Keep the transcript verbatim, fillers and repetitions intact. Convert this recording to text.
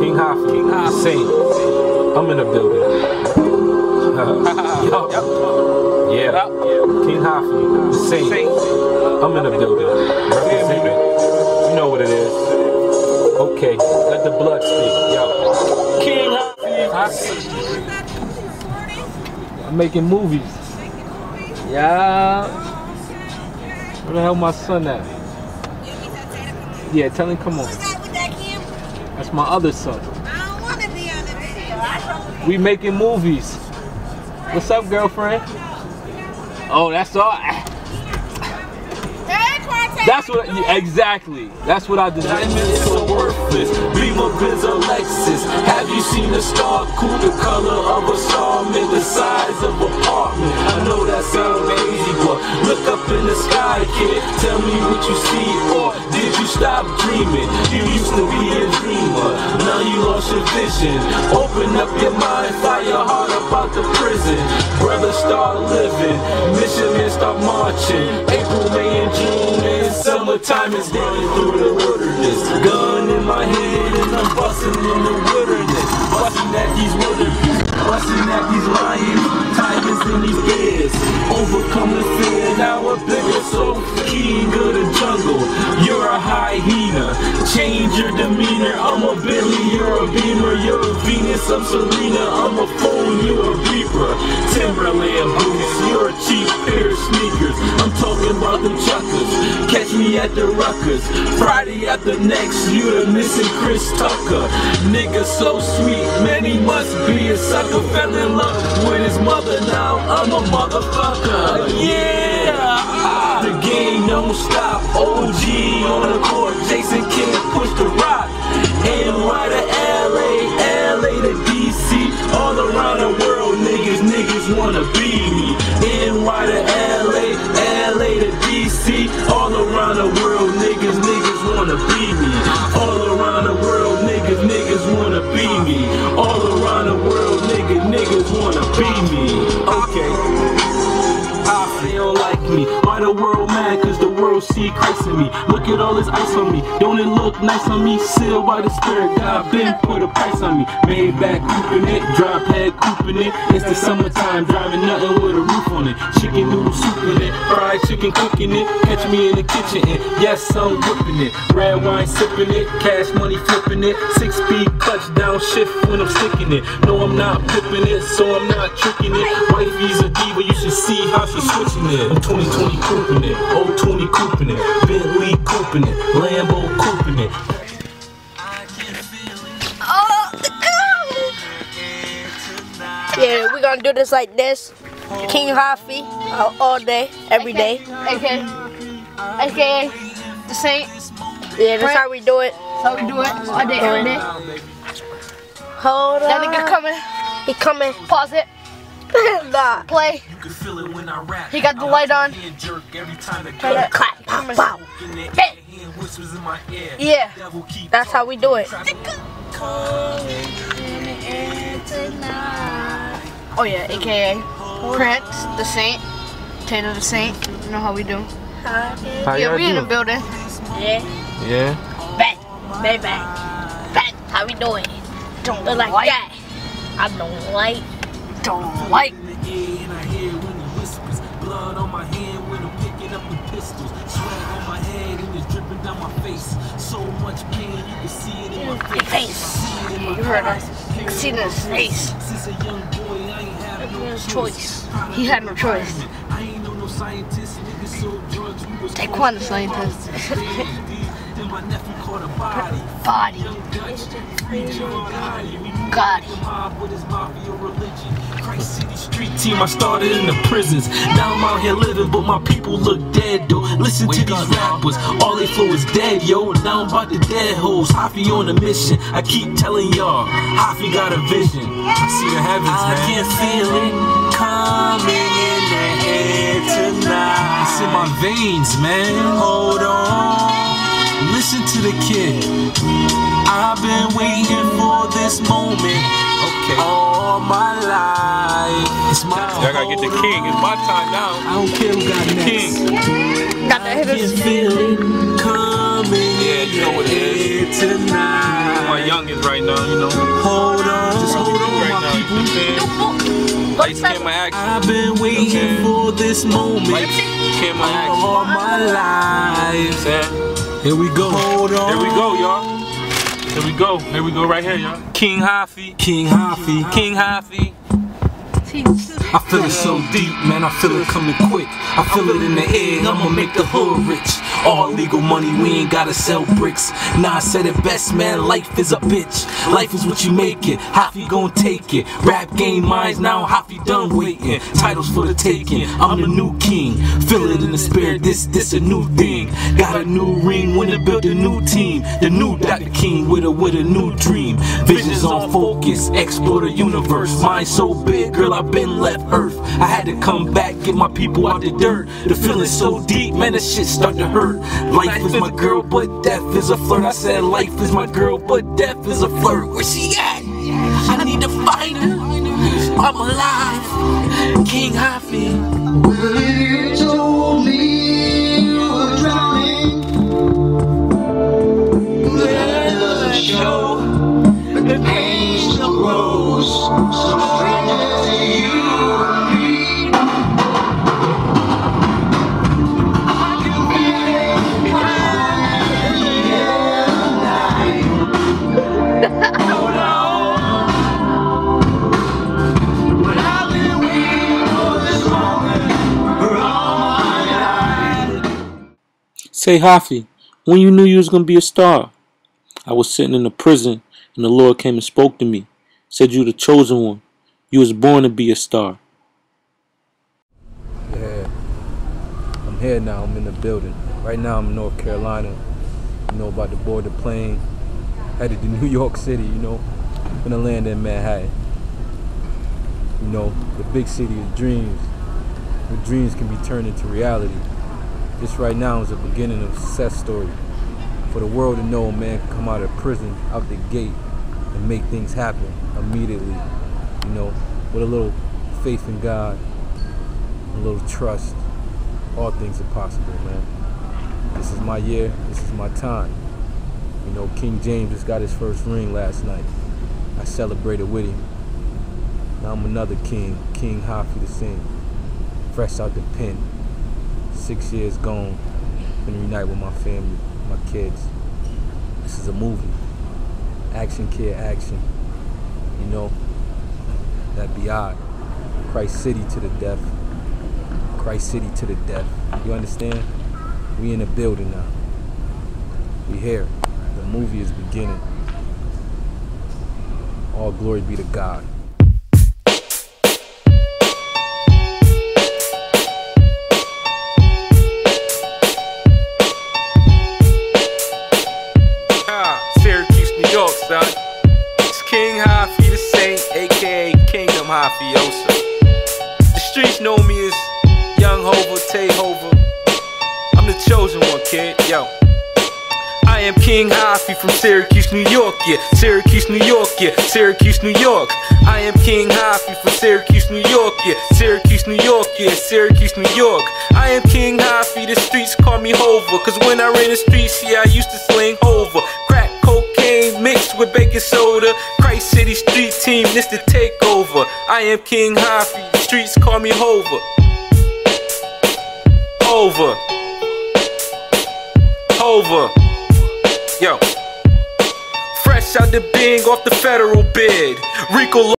King Hafi, King Hafi, Saint. I'm in the building. Yo. Yeah. Yep. King Hafi, Saint. Saint. I'm in the building. Represent it. You know what it is. Okay, let the blood speak. Yo. King Hafi. I'm making movies. Yeah. Where the hell my son at? Yeah, tell him come on. That's my other son. I don't want to be on the video. We making movies. What's up, girlfriend? Oh, that's all. That's what. Exactly. That's what I did. Diamonds are worthless. Beamer, Benz, Lexus. Have you seen a star? Cool, the color of a star, made the size of an apartment. I know that sounds crazy, but look up in the sky, kid. Tell me what you see, or did you stop dreaming? You used to be a dreamer, now you lost your vision. Open up your mind, fire your heart up out the prison. Brother, start living. Mission men, start marching. April, May, and June. Summertime is running through the wilderness. Gun in my hand and I'm busting in the wilderness. Busting at these wildebeests, busting at these lions, tigers in these bears. Overcome the fear, now a bigger soul, king of the jungle. You're a hyena, change your demeanor. I'm a Bentley, you're a Beamer, you're a Venus. I'm Selena, I'm a phone, you're a Reaper. Timberland boots, you're a cheap pair of sneakers. I'm talking about them chuckers. Catch me at the Ruckers, Friday at the next, you the missing Chris Tucker. Nigga so sweet, man he must be a sucker. Fell in love with his mother, now I'm a motherfucker. Yeah! The game don't stop, O G on the court, Jason Kidd push the rock. N Y to L A, L A to D C, all around the world niggas, niggas wanna be me. N Y to L A, L A to D C, all around the world niggas, niggas wanna be me. All around the world niggas, niggas wanna be me. All around the world niggas, niggas wanna be me. Okay, I feel like me. Why the world mad? Cause the world see Christ in me. Look at all this ice on me. Don't it look nice on me? Sealed by the spirit, God been put a price on me. Made back cooping it, drop head cooping it. It's the summertime, driving nothing with a roof on it. Chicken noodle soup in it, fried chicken cooking it. Catch me in the kitchen and yes, I'm whipping it. Red wine sipping it, cash money flipping it. Six speed clutch down shift when I'm sticking it. No, I'm not pipping it, so I'm not tricking it. Wifey's a diva, you should see how she's switching it. I'm twenty twenty cooping it, old twenty cooping it, Bentley cooping it, Lambo cooping it. Oh, yeah, we're gonna do this like this. King Hafi uh, all day, every okay. day. Okay. Okay. The Saint. Yeah, that's how we do it. That's how we do it all day, every day. Hold on. That nigga coming. He coming. Pause it. Nah. Play. You can feel it when I rap. He got the light on. Clap, clap, pop, pop. Hey. Yeah. That's how we do it. Oh yeah, A K A Prince, the Saint, Taylor the Saint. You know how we do. How yeah, we do? In the building. Yeah. Yeah. Bang, bang, bang, bang. How we doing? Don't look like, like that. I don't like. Don't like. Blood on my hand when I'm picking up the pistols. Sweat on my head and it's dripping down my face. So much pain, you can see it in my face. You heard us. You can see it in his face. Since a young boy, I ain't had no choice. He had no choice. I ain't no scientist, niggas sold drugs Take one, scientist. Body. God. Christ City street team, I started in the prisons. Now I'm out here living, but my people look dead, though. Listen to these rappers, all they flow is dead, yo. And now I'm about the dead hoes. Hafi on a mission. I keep telling y'all, Hafi got a vision. I see the heavens, man. I can feel it coming in the air tonight. It's in my veins, man. Hold on, listen to the kid. I've been waiting for this moment. Okay. All my life. It's my time. I gotta get the king. It's my time now. I don't care who got the king. Got that heavens. I can feel it coming. Yeah, you know what it is. Tonight. My youngest right now, you know. Hold on. Just hold on, right my now, people. Lights, camera, action. I've been waiting okay. for this moment. Lights, camera, action. All my life. Here we go. Hold on. Here we go, y'all. Here we go, here we go right here, y'all. King Hafi, King Hafi, King Hafi. I feel it so deep, man, I feel it coming quick. I feel it in the air, I'ma make the hood rich. All legal money, we ain't gotta sell bricks. Nah, I said it best, man, life is a bitch. Life is what you make it, Hafi gon' take it. Rap game minds now, Hafi done waiting. Titles for the taking, I'm the new king. Feel it in the spirit, this, this a new thing. Got a new ring, when to build a new team. The new Doctor King with a, with a new dream. Visions on focus, explore the universe. Mind so big, girl, I've been left earth. I had to come back, get my people out the dirt. The feeling's so deep, man, the shit start to hurt. Life is my girl, but death is a flirt. I said life is my girl, but death is a flirt. Where she at? I need to find her. I'm alive. King Hafi. Well, you told me you were drowning. There's a show, but the pain still grows. So you and me. Say, Hafi, when you knew you was going to be a star? I was sitting in a prison, and the Lord came and spoke to me. Said you the chosen one. You was born to be a star. Yeah. I'm here now. I'm in the building. Right now, I'm in North Carolina. You know, about to board the plane. Headed to New York City, you know. Gonna land in Manhattan. You know, the big city of dreams. Where dreams can be turned into reality. This right now is the beginning of a success story. For the world to know a man can come out of prison, out the gate, and make things happen immediately. You know, with a little faith in God, a little trust, all things are possible, man. This is my year, this is my time. You know, King James just got his first ring last night. I celebrated with him. Now I'm another king, King Hafi the Sing. Fresh out the pen. Six years gone, been reunite with my family, my kids. This is a movie. Action, kid, action. You know, that'd be odd. Christ City to the death. Christ City to the death. You understand? We in the building now. We here. The movie is beginning. All glory be to God. It's King Hafi the Saint, aka Kingdom Hafiosa. The streets know me as Young Hova, Tay Hova. I'm the chosen one, kid, yo. I am King Hafi from Syracuse, New York, yeah. Syracuse, New York, yeah. Syracuse, New York. I am King Hafi from Syracuse, New York, yeah. Syracuse, New York, yeah. Syracuse, New York. I am King Hafi, the streets call me Hova. Cause when I ran the streets, yeah, I used to sling over. Crack cocaine mixed with baking soda. Christ City street team, this the takeover. I am King Hafi, the streets call me Hova. Hova. Hova. Yo. Fresh out the bing off the federal bid. Rico